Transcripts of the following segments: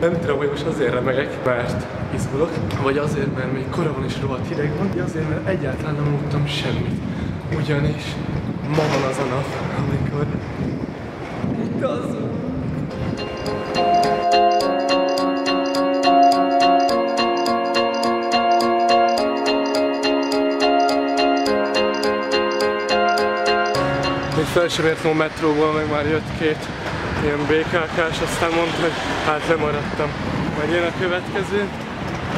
Nem tudom, hogy most azért remegek, mert izgulok, vagy azért, mert még korábban is rohadt hideg van, vagy azért, mert egyáltalán nem aludtam semmit. Ugyanis ma van az a nap, amikor itt alszom. Még fel sem értem a metróból, meg már jött két ilyen BKK-s, aztán mondta, hogy hát lemaradtam. Majd jön a következő,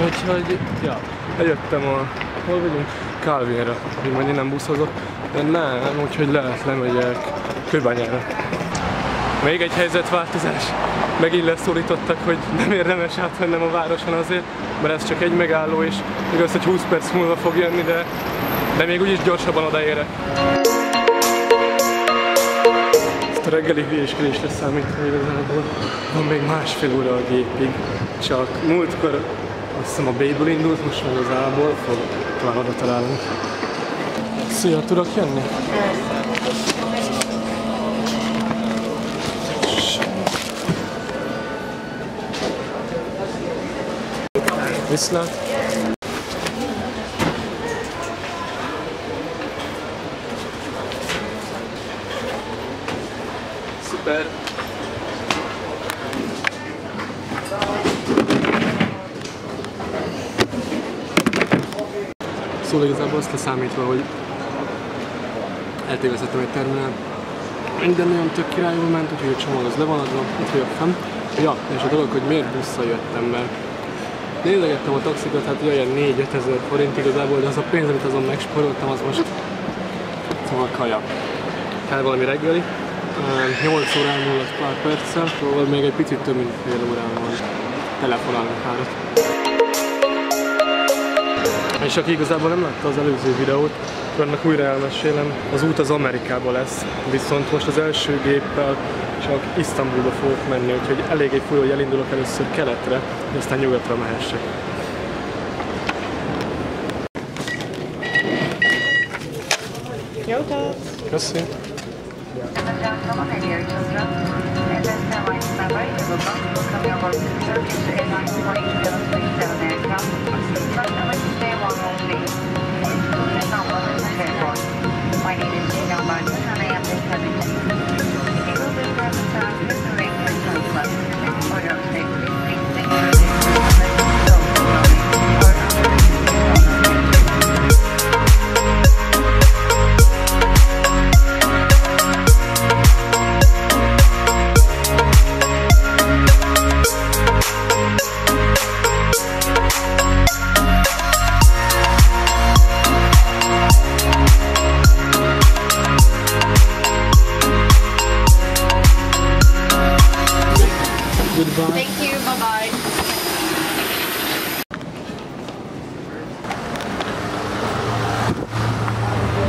úgyhogy ja, eljöttem a... hol vagyunk? Kálvinra, így majd innen buszhozok, de nem, úgyhogy lemegyek Kőbányára. Még egy helyzetváltozás. Megint leszólítottak, hogy nem érdemes átvennem a városon azért, mert ez csak egy megálló, és igaz, hogy 20 perc múlva fog jönni, de még úgyis gyorsabban odaérek. A reggeli hülyéskedésre számítva igazából van még másfél óra a gépig. Csak múltkor azt hiszem a B-ből indult, most meg az A-ból fog, talán oda találunk. Szia, tudok jönni? Viszlát! Szuper! Szóval igazából azt leszámítva, hogy eltévesztettem egy terminál, minden nagyon tök királyul ment, úgyhogy a csomag az le van adva, itt vagyok fenn. Ja, és a dolog, hogy miért busszal jöttem, mert nézegettem a taxikat, hát olyan 4-5 ezer forint igazából, de az a pénz, amit azon megsporoltam, az most... szóval kaja. Kell valami reggeli. 8 órán múlott pár perccel, szóval még egy picit több mint fél órán van. Telefonálnak hárat. És aki igazából nem látta az előző videót, annak újra elmesélem, az út az Amerikába lesz, viszont most az első géppel csak Isztambulba fogok menni, úgyhogy eléggé furó, hogy elindulok először keletre, és aztán nyugatra mehessek. Köszi!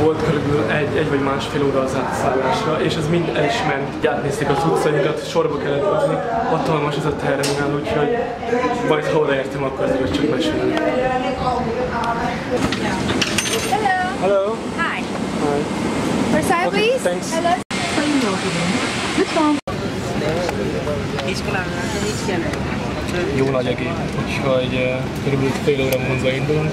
Volt körülbelül egy vagy másfél óra az átszállásra, és ez mind el is ment. Átnézték az utcainkat, sorba kellett hozni, hatalmas ez a terminál, úgyhogy majd ha odaértem, akkor azért csak mesélni. Hello! Hi! Hi! First side, please! Thanks! Hello! Goodbye! Jó nagy egész, úgyhogy körülbelül fél óra múlva indulunk.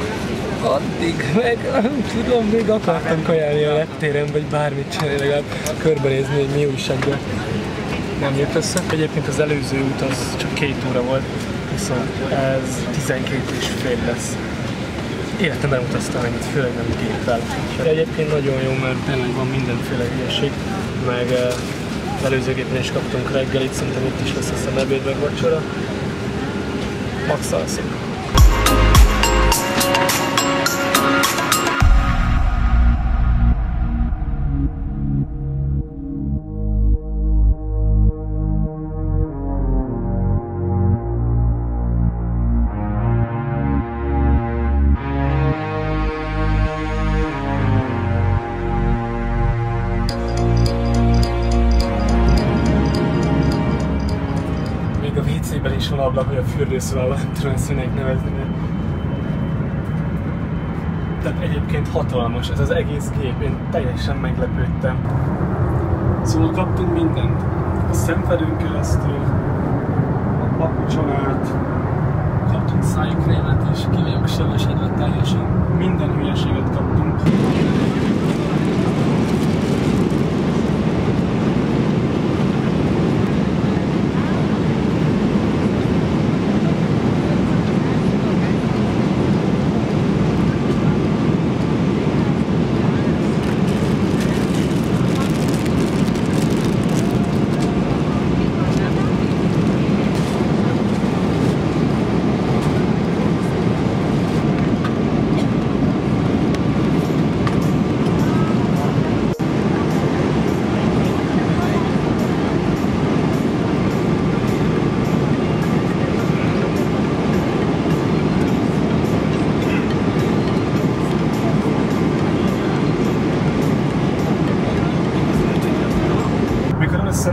Addig meg, nem tudom, még akartam kajálni a lettéren, vagy bármit csinálni, legalább körbenézni, hogy mi újságban. Nem jött össze. Egyébként az előző út az csak 2 óra volt, viszont ez 12,5 lesz. Életemben nem utaztam ennyit, főleg nem géppel. Egyébként nagyon jó, mert tényleg van mindenféle hülyeség, meg az előző gépen is kaptunk reggelit, szerintem itt is lesz aztán ebéd meg vacsora. Max alszik. Van ablak, hogy a fürdőszobában, nem tudom ezt minek nevezni. Tehát egyébként hatalmas ez az egész gép, én teljesen meglepődtem. Szóval kaptunk mindent. A szemfedőn keresztül, a vacsorát, kaptunk szájkrémet és ki vagyok sebesed, teljesen minden hülyeséget kaptunk.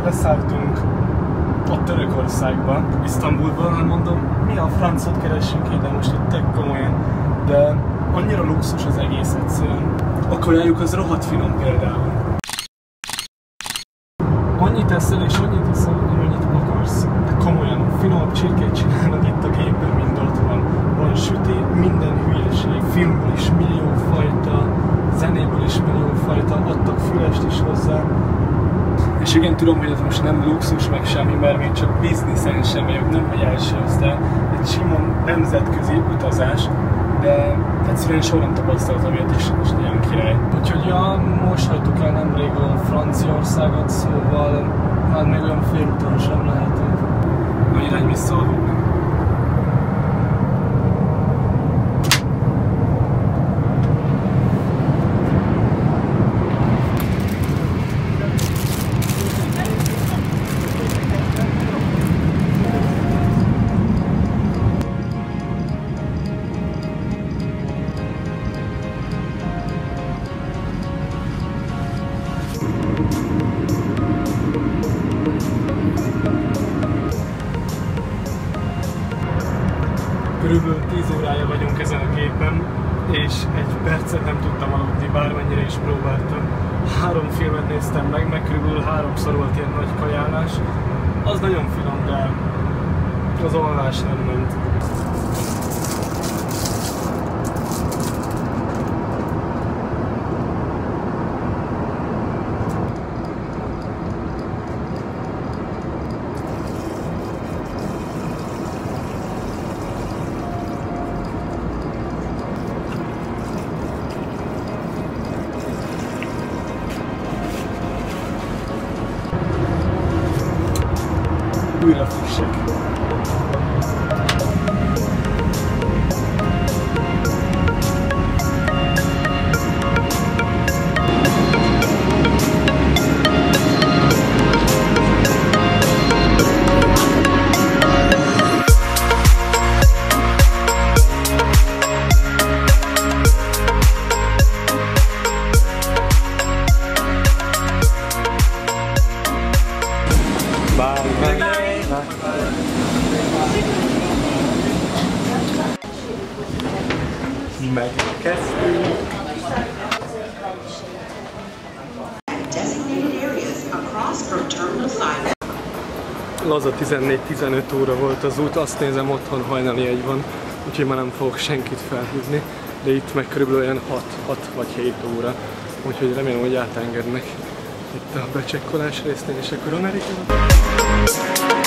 Leszálltunk ott Törökországban, Isztambulban, hát mondom, mi a francot keressünk ide most itt tök komolyan, de annyira luxus az egész egyszerűen. A kajájuk az rohadt finom például. Annyit eszel és annyit eszel, amennyit akarsz. De komolyan, finom csirkét csinálnak itt a gépben, mint otthon. Van süté, minden hülyeség, filmből is millió fajta, zenéből is millió fajta, adtak fülest is hozzá. És igen, tudom, hogy ez most nem luxus meg semmi, mert még csak bizniszen sem vagyok, nem vagy első osztály, egy sima nemzetközi utazás, de egyszerűen soha nem tapasztaltam ilyet, és most ilyen király. Úgyhogy ja, most hagytuk el nemrég a Franciaországot, szóval hát még olyan félúton sem lehetünk. Na irány visszaaludni. Körülbelül 10 órája vagyunk ezen a gépen, és egy percet nem tudtam aludni, bármennyire is próbáltam. 3 filmet néztem meg körülbelül 3-szor volt ilyen nagy kajálás. Az nagyon finom, de az alvás nem ment. Újra frissek. Megkezdtünk! Laza 14-15 óra volt az út, azt nézem otthon hajnali 1 van, úgyhogy már nem fogok senkit felhívni, de itt meg körülbelül olyan 6 vagy 7 óra, úgyhogy remélem, hogy átengednek itt a becsekkolás résznél és akkor Amerikában.